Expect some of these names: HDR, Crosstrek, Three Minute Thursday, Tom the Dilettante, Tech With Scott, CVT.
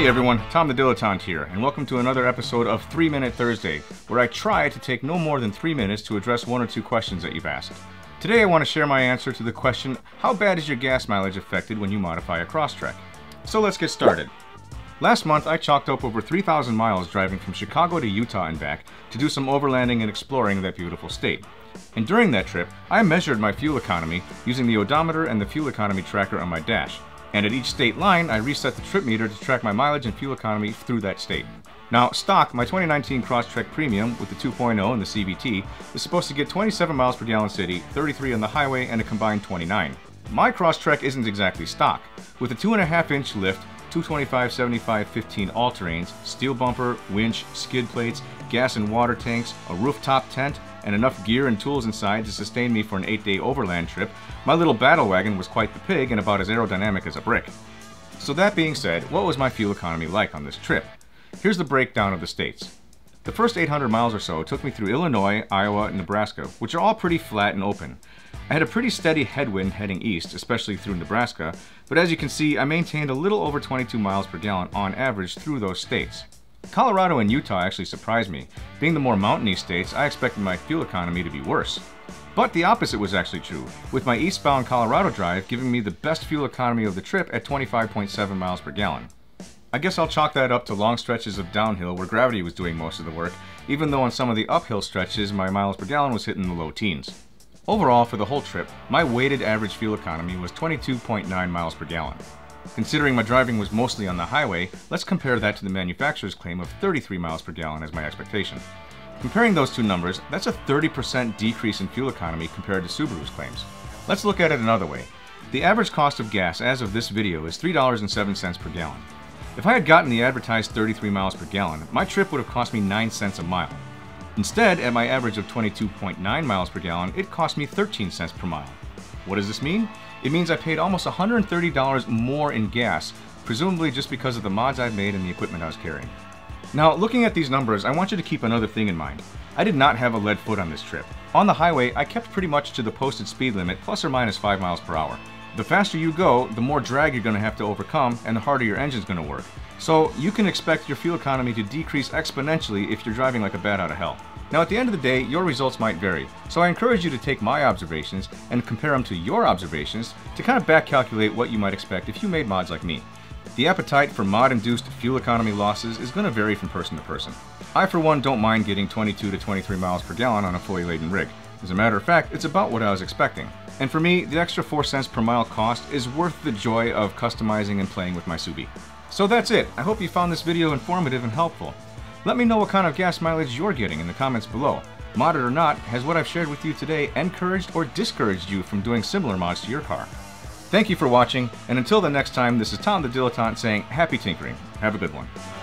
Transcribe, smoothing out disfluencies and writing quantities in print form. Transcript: Hey everyone, Tom the Dilettante here, and welcome to another episode of 3-Minute Thursday, where I try to take no more than 3 minutes to address one or two questions that you've asked. Today I want to share my answer to the question, how bad is your gas mileage affected when you modify a Crosstrek? So let's get started. Last month I chalked up over 3,000 miles driving from Chicago to Utah and back to do some overlanding and exploring that beautiful state. And during that trip, I measured my fuel economy using the odometer and the fuel economy tracker on my dash. And at each state line, I reset the trip meter to track my mileage and fuel economy through that state. Now, stock, my 2019 Crosstrek Premium with the 2.0 and the CVT is supposed to get 27 miles per gallon city, 33 on the highway, and a combined 29. My Crosstrek isn't exactly stock. With a 2.5-inch lift, 225, 75, 15 all-terrains, steel bumper, winch, skid plates, gas and water tanks, a rooftop tent, and enough gear and tools inside to sustain me for an 8-day overland trip, my little battle wagon was quite the pig and about as aerodynamic as a brick. So that being said, what was my fuel economy like on this trip? Here's the breakdown of the states. The first 800 miles or so took me through Illinois, Iowa, and Nebraska, which are all pretty flat and open. I had a pretty steady headwind heading east, especially through Nebraska, but as you can see, I maintained a little over 22 miles per gallon on average through those states. Colorado and Utah actually surprised me. Being the more mountainy states, I expected my fuel economy to be worse. But the opposite was actually true, with my eastbound Colorado drive giving me the best fuel economy of the trip at 25.7 miles per gallon. I guess I'll chalk that up to long stretches of downhill where gravity was doing most of the work, even though on some of the uphill stretches my miles per gallon was hitting the low teens. Overall, for the whole trip, my weighted average fuel economy was 22.9 miles per gallon. Considering my driving was mostly on the highway, let's compare that to the manufacturer's claim of 33 miles per gallon as my expectation. Comparing those two numbers, that's a 30% decrease in fuel economy compared to Subaru's claims. Let's look at it another way. The average cost of gas as of this video is $3.07 per gallon. If I had gotten the advertised 33 miles per gallon, my trip would have cost me 9 cents a mile. Instead, at my average of 22.9 miles per gallon, it cost me 13 cents per mile. What does this mean? It means I paid almost $130 more in gas, presumably just because of the mods I've made and the equipment I was carrying. Now, looking at these numbers, I want you to keep another thing in mind. I did not have a lead foot on this trip. On the highway, I kept pretty much to the posted speed limit, plus or minus 5 miles per hour. The faster you go, the more drag you're going to have to overcome, and the harder your engine's going to work. So you can expect your fuel economy to decrease exponentially if you're driving like a bat out of hell. Now, at the end of the day, your results might vary, so I encourage you to take my observations and compare them to your observations to kind of back calculate what you might expect if you made mods like me. The appetite for mod-induced fuel economy losses is going to vary from person to person. I, for one, don't mind getting 22 to 23 miles per gallon on a fully laden rig. As a matter of fact, it's about what I was expecting. And for me, the extra 4 cents per mile cost is worth the joy of customizing and playing with my Subi. So that's it. I hope you found this video informative and helpful. Let me know what kind of gas mileage you're getting in the comments below. Modded or not, has what I've shared with you today encouraged or discouraged you from doing similar mods to your car? Thank you for watching, and until the next time, this is Tom the Dilettante saying happy tinkering. Have a good one.